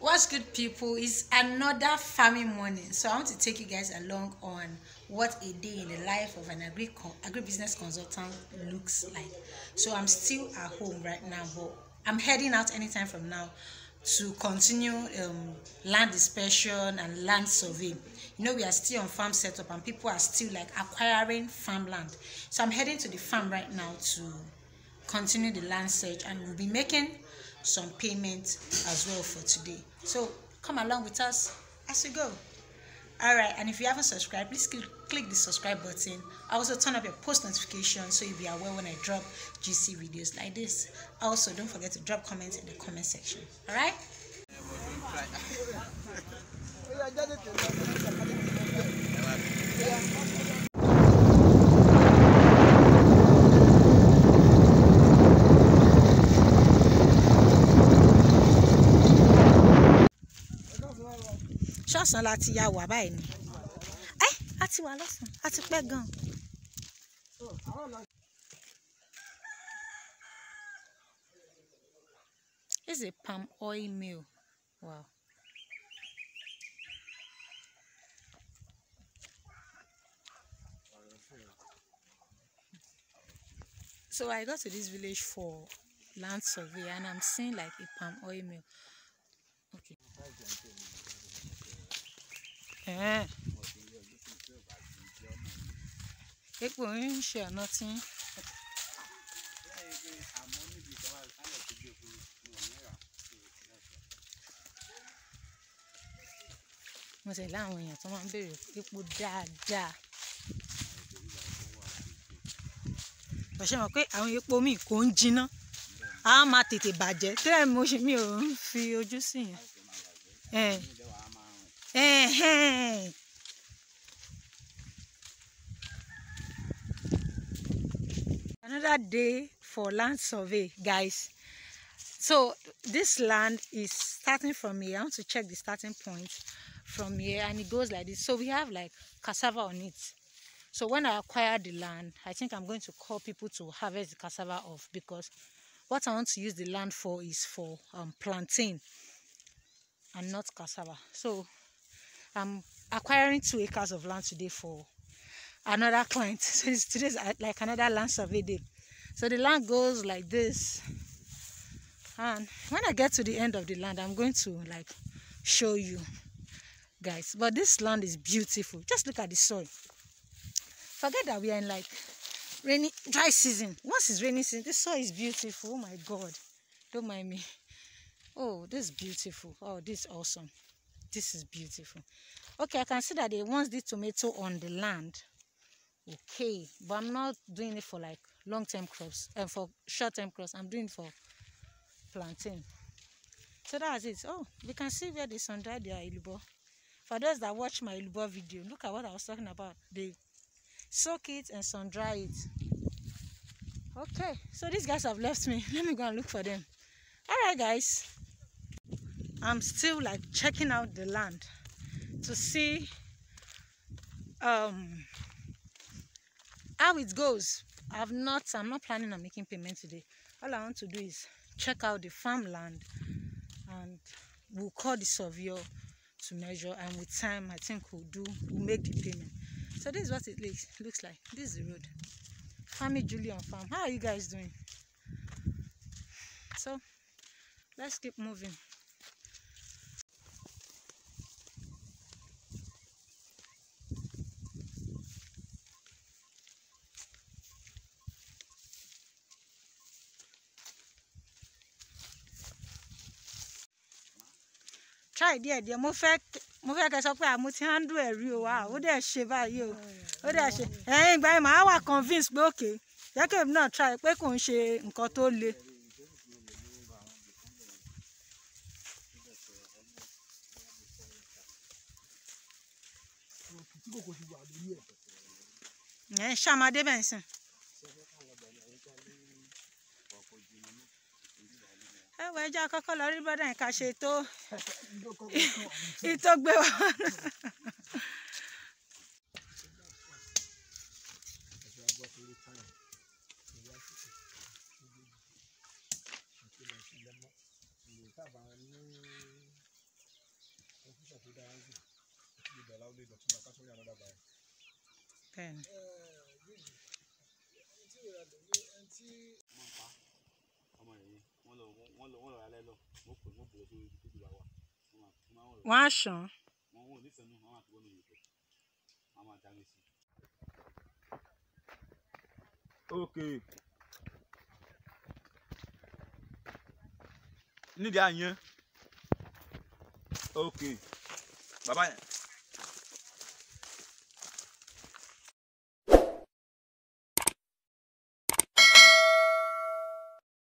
What's good, people? It's another farming morning, so I want to take you guys along on what a day in the life of an agribusiness consultant looks like. So I'm still at home right now, but I'm heading out anytime from now to continue land inspection and land survey. You know, we are still on farm setup and people are still like acquiring farmland, so I'm heading to the farm right now to continue the land search, and we'll be making some payment as well for today. So come along with us as we go. All right, and if you haven't subscribed, please click the subscribe button. I also turn up your post notifications so you'll be aware when I drop GC videos like this. Also, don't forget to drop comments in the comment section. All right. Ṣọ́ọ̀ṣán la ti ya wà báyìí ni. Ẹ́ a ti wà lọ́sàn-án, a ti pẹ́ gan-an. It's a palm oil meal. Wow. So I got to this village for land survey and I'm seeing like a palm oil meal. Okay. Yeah. It won't share nothing. What's a language? Someone buried it would die. But she okay, I will call me Conjina. I'm at it a budget. Tell me, me, feel you see. Eh. Hey. Another day for land survey, guys. So this land is starting from here. I want to check the starting point from here, and it goes like this. So we have like cassava on it. So when I acquire the land, I think I'm going to call people to harvest the cassava off, because what I want to use the land for is for plantain and not cassava. So I'm acquiring 2 acres of land today for another client. So today's like another land survey day. So the land goes like this, and when I get to the end of the land, I'm going to like show you guys. But this land is beautiful. Just look at the soil. Forget that we are in like rainy, dry season. Once it's rainy season, the soil is beautiful. Oh my God, don't mind me. Oh, this is beautiful. Oh, this is awesome. This is beautiful. Okay, I can see that they want the tomato on the land. Okay, but I'm not doing it for like long-term crops and for short-term crops. I'm doing it for plantain. So that's it. Oh, we can see where they sun-dried their Ilubo. For those that watch my Ilubo video, look at what I was talking about. They soak it and sun-dry it. Okay, so these guys have left me. Let me go and look for them. All right, guys. I'm still like checking out the land to see how it goes. I'm not planning on making payment today. All I want to do is check out the farmland, and we'll call the surveyor to measure, and with time I think we'll make the payment. So this is what it looks like. This is the road. Farmy Julie on farm. How are you guys doing? So let's keep moving. Try there. Mo fẹ́ kẹ́ sọ pé mo ti handle ẹ rí o wa. Ó dẹ̀ ṣe báyìí o. Ó dẹ̀ ṣe. Eh, ìgbà yìí màá wà convince pé okay. Jẹ́ ke mi náà try pé kò ń ṣe nǹkan tó le. Eh, ṣàmàdé bẹ́ẹ̀ sìn. Ẹwà ẹja kọ́kọ́ lọ rí bọ́dà ìka ṣe tó ìtọ́gbé wa. 10. Wash on. Okay. Need the onion. Okay. Bye bye.